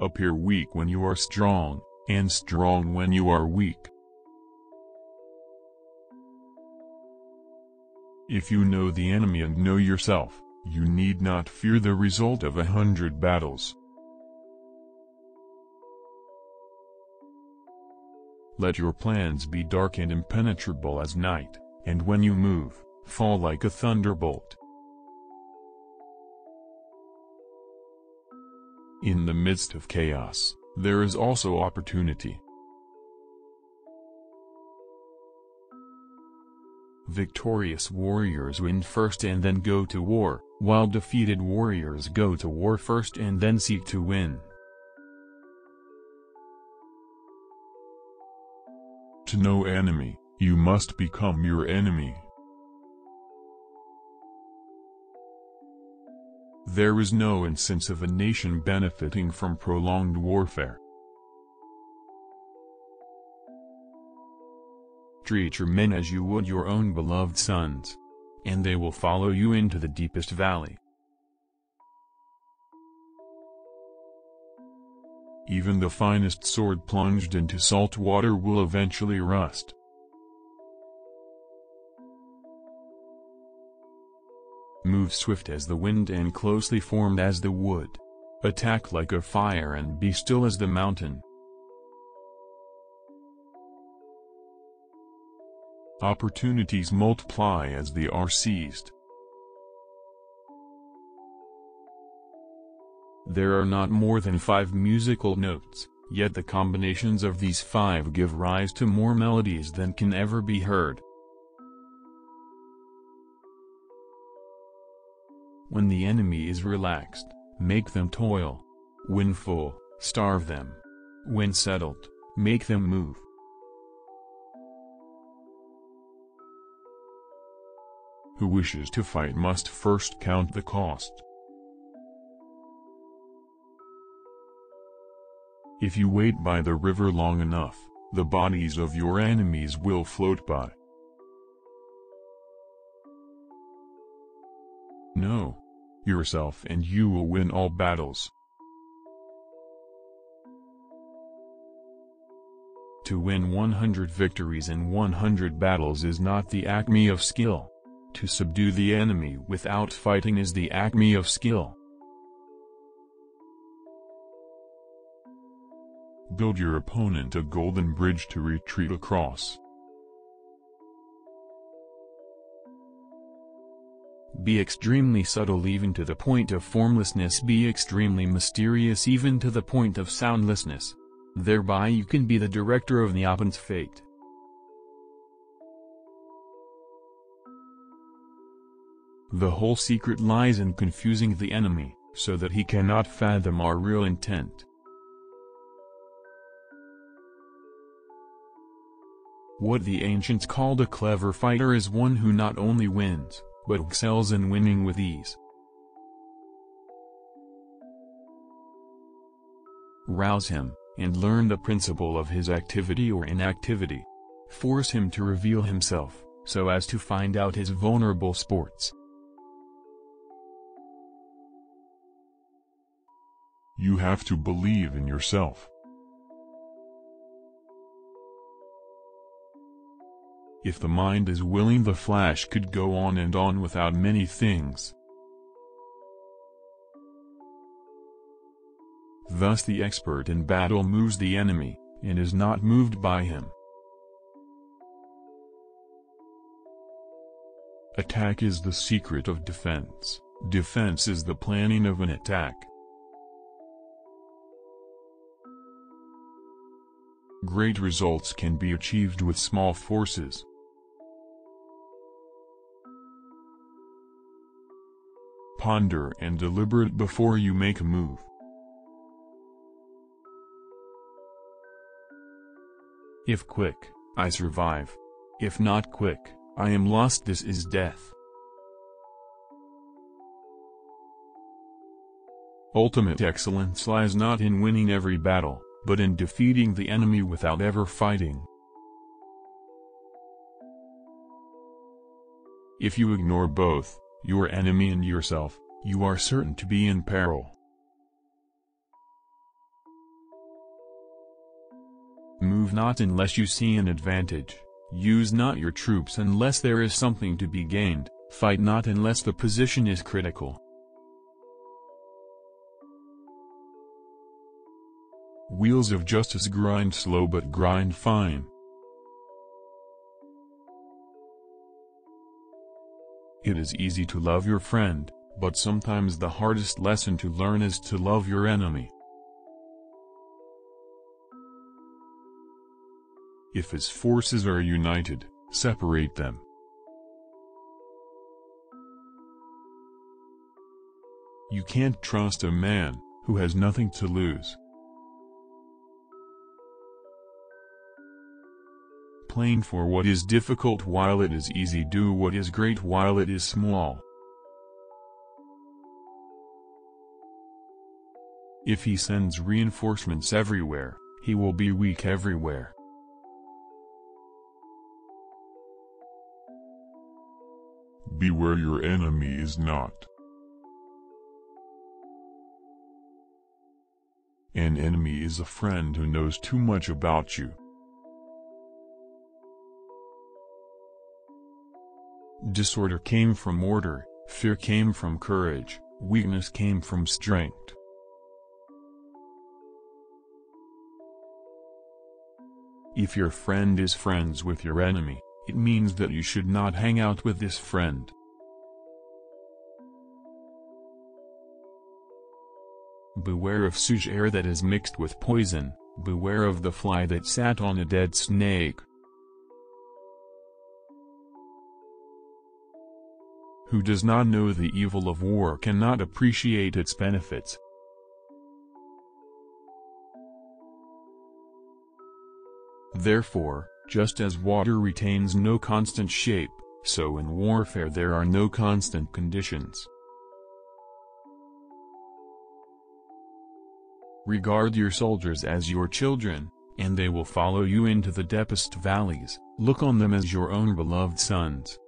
Appear weak when you are strong, and strong when you are weak. If you know the enemy and know yourself, you need not fear the result of 100 battles. Let your plans be dark and impenetrable as night, and when you move, fall like a thunderbolt. In the midst of chaos, there is also opportunity. Victorious warriors win first and then go to war, while defeated warriors go to war first and then seek to win. To know enemy, you must become your enemy. There is no instance of a nation benefiting from prolonged warfare. Treat your men as you would your own beloved sons, and they will follow you into the deepest valley. Even the finest sword plunged into salt water will eventually rust. Move swift as the wind and closely formed as the wood. Attack like a fire and be still as the mountain. Opportunities multiply as they are seized. There are not more than 5 musical notes, yet the combinations of these 5 give rise to more melodies than can ever be heard. When the enemy is relaxed, make them toil. When full, starve them. When settled, make them move. Who wishes to fight must first count the cost. If you wait by the river long enough, the bodies of your enemies will float by. Know yourself and you will win all battles. To win 100 victories in 100 battles is not the acme of skill. To subdue the enemy without fighting is the acme of skill. Build your opponent a golden bridge to retreat across. Be extremely subtle even to the point of formlessness. Be extremely mysterious even to the point of soundlessness. Thereby you can be the director of the opponent's fate. The whole secret lies in confusing the enemy, so that he cannot fathom our real intent. What the ancients called a clever fighter is one who not only wins, but excels in winning with ease. Rouse him, and learn the principle of his activity or inactivity. Force him to reveal himself, so as to find out his vulnerable spots. You have to believe in yourself. If the mind is willing, the flash could go on and on without many things. Thus the expert in battle moves the enemy, and is not moved by him. Attack is the secret of defense. Defense is the planning of an attack. Great results can be achieved with small forces. Ponder and deliberate before you make a move. If quick, I survive. If not quick, I am lost. This is death. Ultimate excellence lies not in winning every battle, but in defeating the enemy without ever fighting. If you ignore both, your enemy and yourself, you are certain to be in peril. Move not unless you see an advantage. Use not your troops unless there is something to be gained. Fight not unless the position is critical. Wheels of justice grind slow but grind fine. It is easy to love your friend, but sometimes the hardest lesson to learn is to love your enemy. If his forces are united, separate them. You can't trust a man who has nothing to lose. Plan for what is difficult while it is easy. Do what is great while it is small. If he sends reinforcements everywhere, he will be weak everywhere. Be where your enemy is not. An enemy is a friend who knows too much about you. Disorder came from order, fear came from courage, weakness came from strength. If your friend is friends with your enemy, it means that you should not hang out with this friend. Beware of such air that is mixed with poison, beware of the fly that sat on a dead snake. Who does not know the evil of war cannot appreciate its benefits. Therefore, just as water retains no constant shape, so in warfare there are no constant conditions. Regard your soldiers as your children, and they will follow you into the deepest valleys. Look on them as your own beloved sons.